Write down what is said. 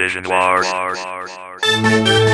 Vision Wars.